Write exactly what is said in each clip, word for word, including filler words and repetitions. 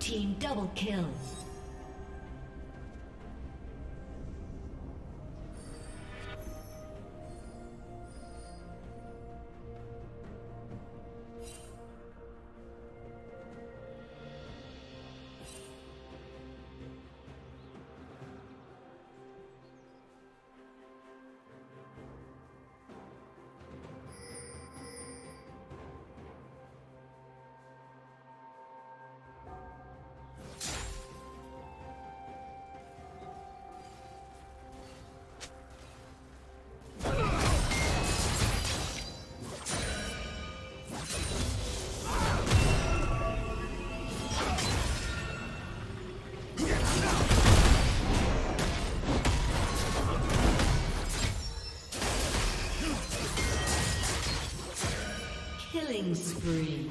Team double kill. Spree.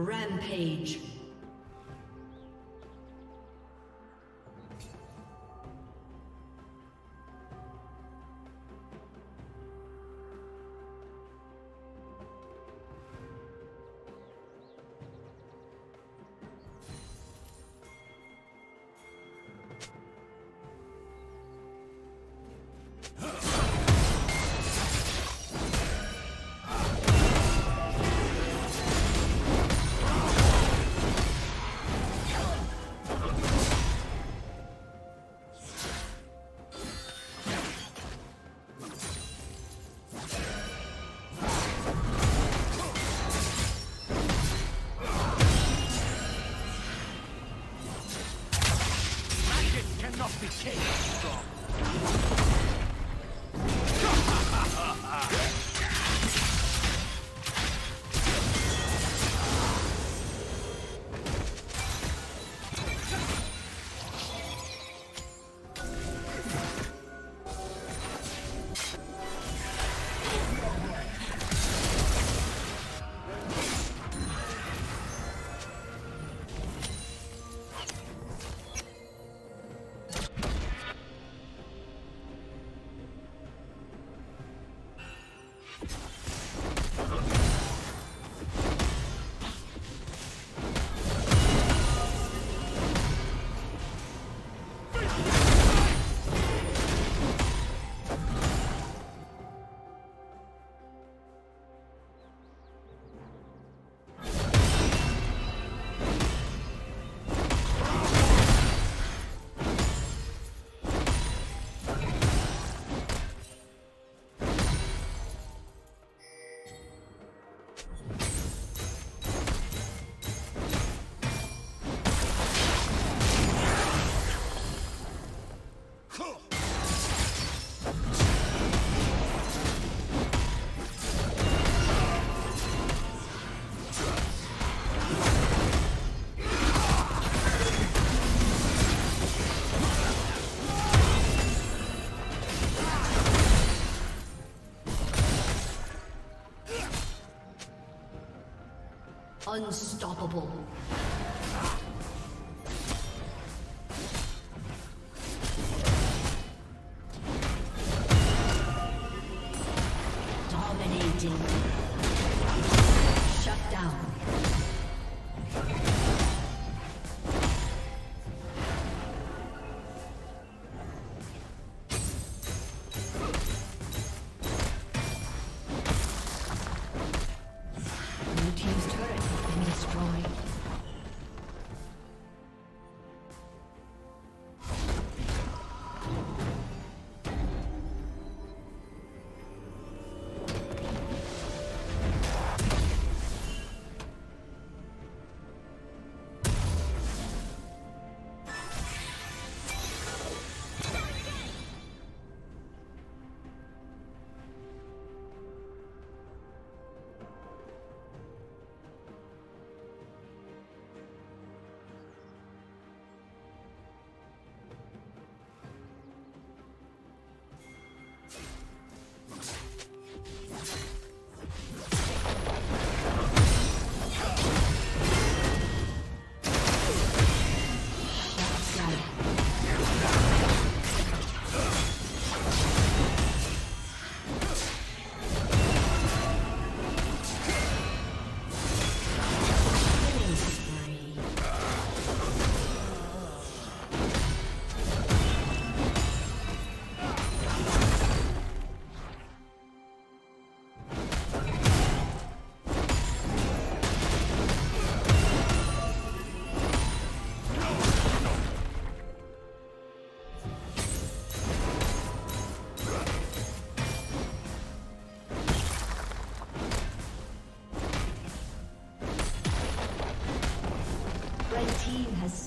Rampage. Unstoppable. Dominating. Shut down.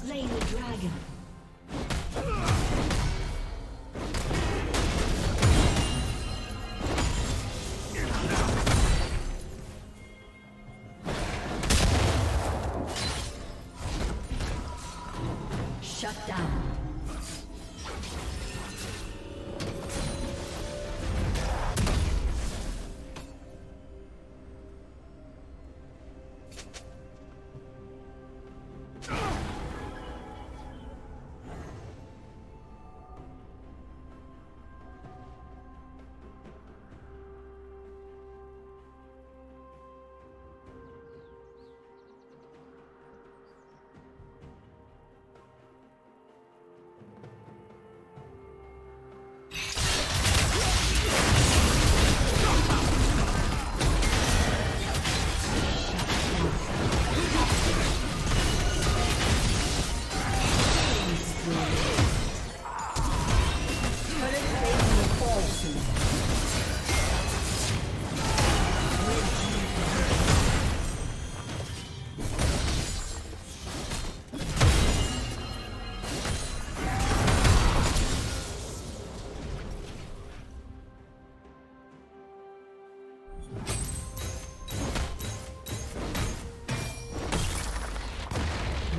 Slay the dragon.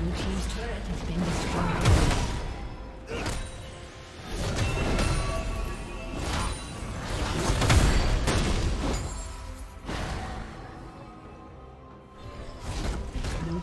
Blue team's turret has been destroyed. Blue